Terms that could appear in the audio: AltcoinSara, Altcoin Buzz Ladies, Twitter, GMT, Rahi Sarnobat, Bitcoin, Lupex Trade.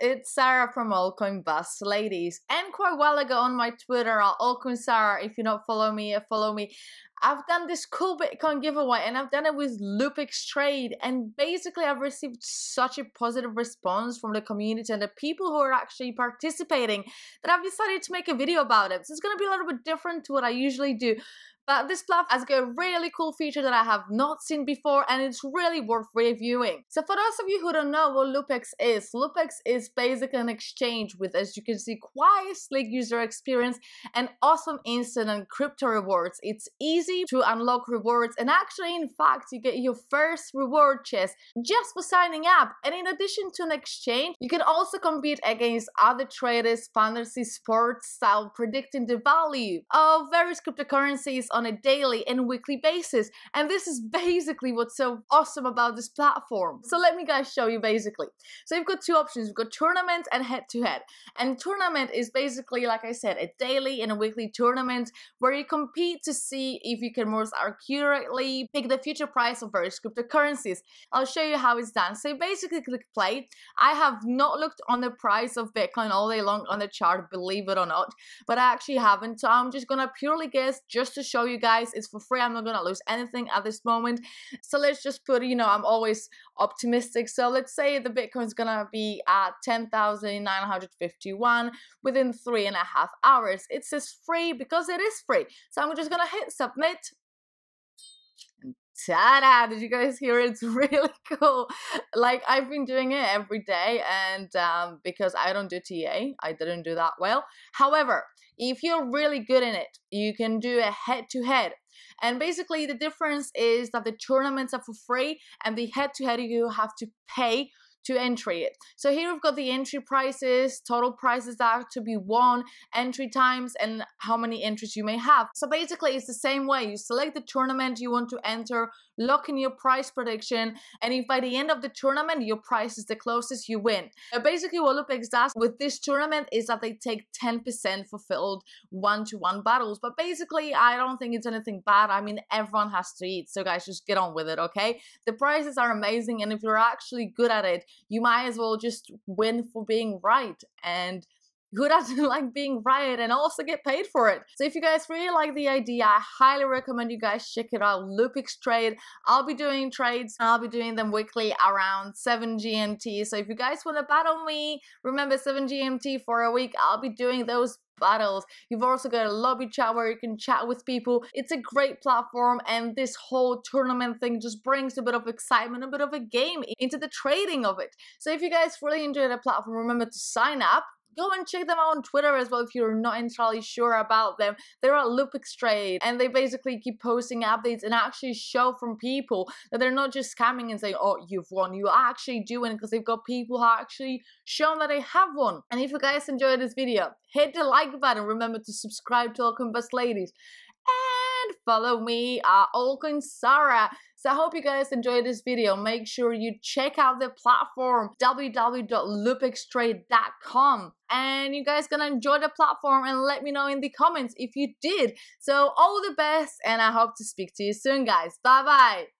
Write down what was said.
it's Sara from Altcoin Buzz Ladies, and quite a while ago on my Twitter, AltcoinSara, if you don't follow me, follow me. I've done this cool Bitcoin giveaway and I've done it with Lupex Trade, and basically I've received such a positive response from the community and the people who are actually participating that I've decided to make a video about it. So it's going to be a little bit different to what I usually do. But this platform has got a really cool feature that I have not seen before, and it's really worth reviewing. So for those of you who don't know what Lupex is basically an exchange with, as you can see, quite a slick user experience and awesome instant and crypto rewards. It's easy to unlock rewards, and actually, in fact, you get your first reward chest just for signing up. And in addition to an exchange, you can also compete against other traders, fantasy sports style, predicting the value of various cryptocurrencies on a daily and weekly basis. And this is basically what's so awesome about this platform. So let me guys show you basically. So you've got two options. We've got tournament and head-to-head. And tournament is basically, like I said, a daily and a weekly tournament where you compete to see if you can most accurately pick the future price of various cryptocurrencies. I'll show you how it's done. So you basically click play. I have not looked on the price of Bitcoin all day long on the chart, believe it or not, but I actually haven't. So I'm just gonna purely guess just to show you guys. It's for free. I'm not gonna lose anything at this moment. So let's just put, you know, I'm always optimistic. So let's say the Bitcoin's gonna be at 10,951 within 3.5 hours. It says free because it is free. So I'm just gonna hit submit. Ta-da! Did you guys hear it? It's really cool. Like, I've been doing it every day, and because I don't do TA, I didn't do that well. However, if you're really good in it, you can do a head-to-head. And basically, the difference is that the tournaments are for free, and the head-to-head you have to pay to entry it. So here we've got the entry prices, total prices that are to be won, entry times, and how many entries you may have. So basically it's the same way. You select the tournament you want to enter, lock in your price prediction, and if by the end of the tournament your price is the closest, you win. But basically what Lupex does with this tournament is that they take 10% fulfilled one-to-one battles. But basically I don't think it's anything bad. I mean, everyone has to eat, so guys, just get on with it, okay? The prices are amazing, and if you're actually good at it, you might as well just win for being right. And who doesn't like being right and also get paid for it? So if you guys really like the idea, I highly recommend you guys check it out. Lupex Trade. I'll be doing trades. I'll be doing them weekly around 7 GMT. So if you guys want to battle me, remember 7 GMT for a week. I'll be doing those battles. You've also got a lobby chat where you can chat with people. It's a great platform, and this whole tournament thing just brings a bit of excitement, a bit of a game into the trading of it. So if you guys really enjoy the platform, remember to sign up. Go and check them out on Twitter as well if you're not entirely sure about them. They're at Lupex Trade, and they basically keep posting updates and actually show from people that they're not just scamming and saying, oh, you've won. You're actually doing it, because they've got people who are actually shown that they have won. And if you guys enjoyed this video, hit the like button. Remember to subscribe to Altcoin Buzz Ladies. And follow me, AltcoinSara. So I hope you guys enjoyed this video. Make sure you check out the platform, www.lupextrade.com. And you guys gonna enjoy the platform, and let me know in the comments if you did. So all the best, and I hope to speak to you soon, guys. Bye-bye.